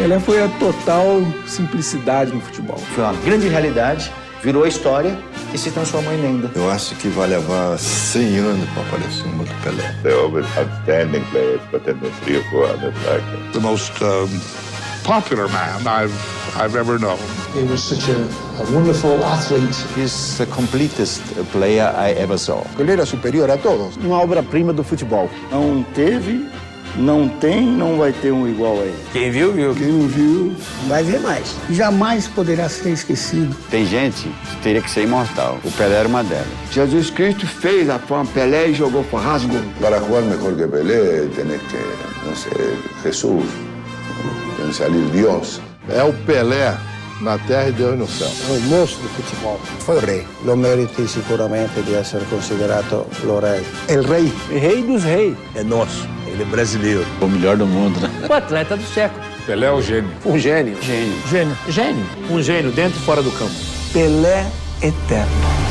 Pelé foi a total simplicidade no futebol. Foi uma grande realidade, virou a história e se transformou em lenda. Eu acho que vai levar 100 anos para aparecer um outro Pelé. They always outstanding players, but then there's 3 or 4 others like him. The most popular man I've ever known. He was such a wonderful athlete. He's the completest player I ever saw. Ele era superior a todos. Uma obra-prima do futebol. Não teve, não tem, não vai ter um igual a ele. Quem viu, viu. Quem não viu, vai ver mais. Jamais poderá ser esquecido. Tem gente que teria que ser imortal. O Pelé era uma delas. Jesus Cristo fez a forma Pelé e jogou para rasgo. Para jogar melhor que Pelé, tem que, não sei, Jesus, tem que sair Deus. É o Pelé na terra e Deus no céu. É o monstro do futebol. Foi o rei. Lo merece seguramente de ser considerado o rei. El rei. Rei dos reis. É nosso. Ele é brasileiro. O melhor do mundo, né? O atleta do século. Pelé é um gênio. Um gênio. Gênio. Gênio. Gênio. Um gênio dentro e fora do campo. Pelé eterno.